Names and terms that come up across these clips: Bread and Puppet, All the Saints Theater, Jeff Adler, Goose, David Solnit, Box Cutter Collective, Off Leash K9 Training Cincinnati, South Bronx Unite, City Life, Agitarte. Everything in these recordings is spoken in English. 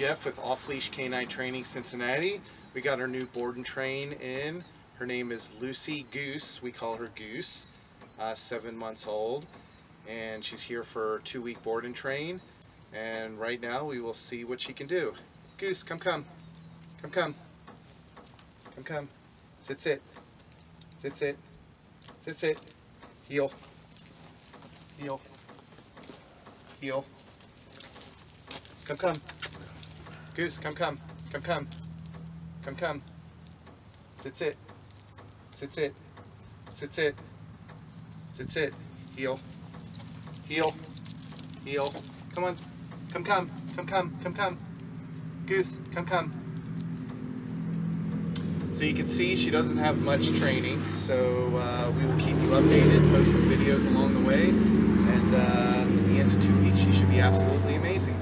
Jeff with Off Leash K9 Training Cincinnati. We got our new board and train in. Her name is Lucy Goose. We call her Goose. 7 months old, and she's here for a 2-week board and train. And right now we will see what she can do. Goose, come, come. Come, come. Come, come. Sit, sit. Sit, sit. Sit, sit. Heel. Heel. Heel. Come, come. Goose, come, come. Come, come. Come, come. Sit, sit. Sit, sit. Sit, sit. Sit, sit. Heel. Heel. Heel. Come on. Come, come. Come, come. Come, come. Goose, come, come. So you can see she doesn't have much training, so we will keep you updated, post some videos along the way, and at the end of 2 weeks she should be absolutely amazing.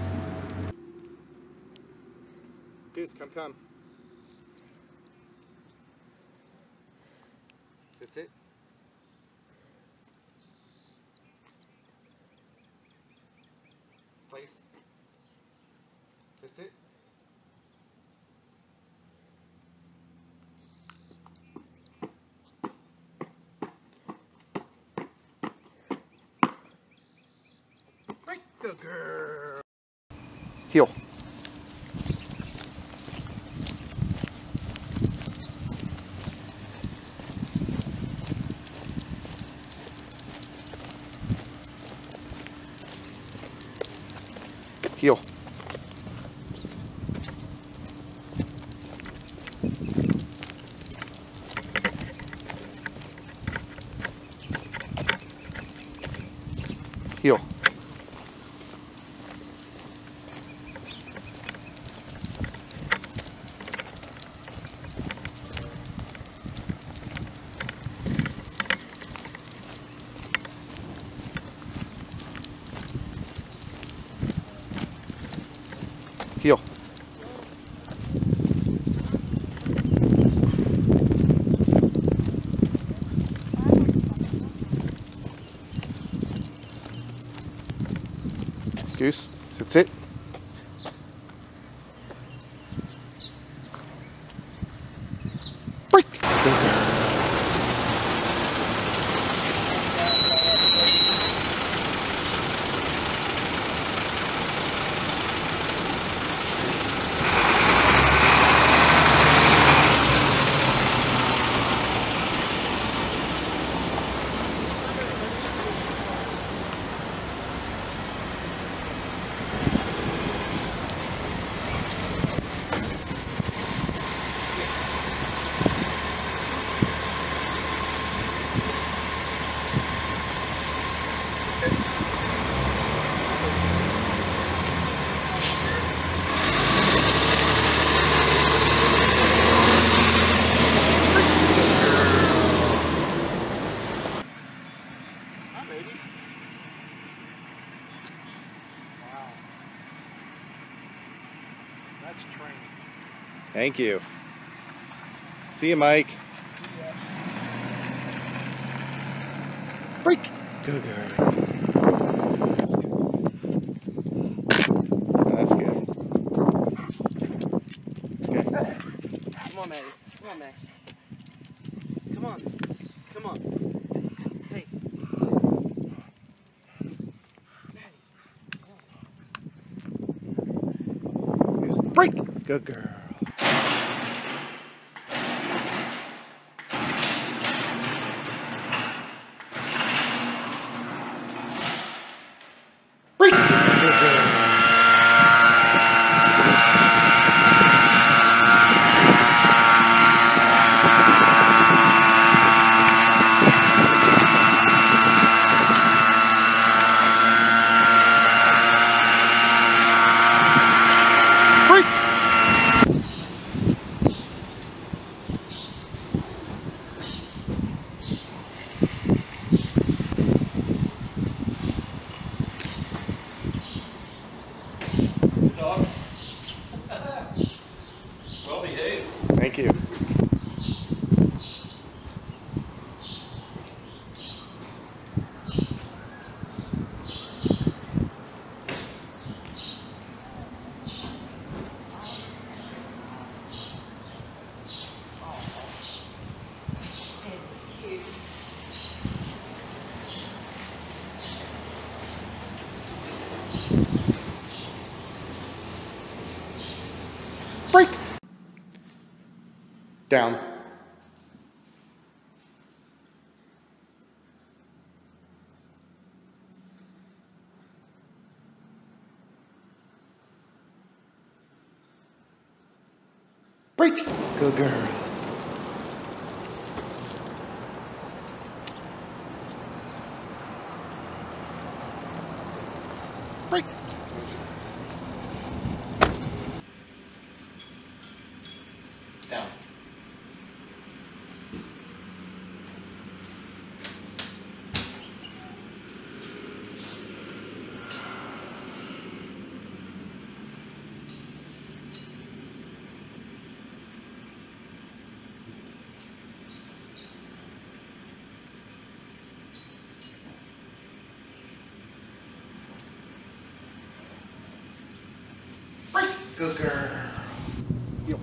Goose, come, come. That's it. Place. That's it. Right, the girl. Heel. Heel. Heel. Heel. Goose, that's it. Break. That's training. Thank you. See you, Mike. See ya. Break. Good girl. That's good. That's good. Okay. Come on, Maddie. Come on, Max. Come on. Come on. Hey. Break. Good girl. Break. Good girl. Break. Down. Break. Good girl. Break. Down. Good girl. Yo.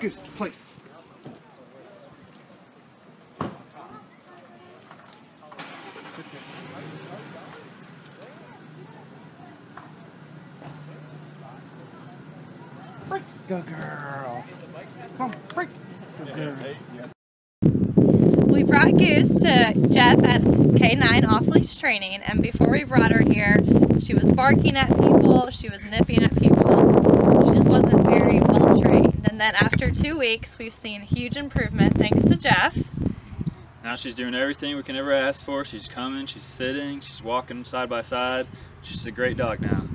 Goose, place. Break. Good girl. Come on, break. Good girl. We brought Goose to Jeff at K9 Off Leash Training, and before we brought her here, she was barking at people, she was nipping at people, she just wasn't very well trained. And then after 2 weeks, we've seen huge improvement thanks to Jeff. Now she's doing everything we can ever ask for. She's coming, she's sitting, she's walking side by side. She's a great dog now.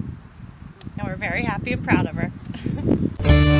And we're very happy and proud of her.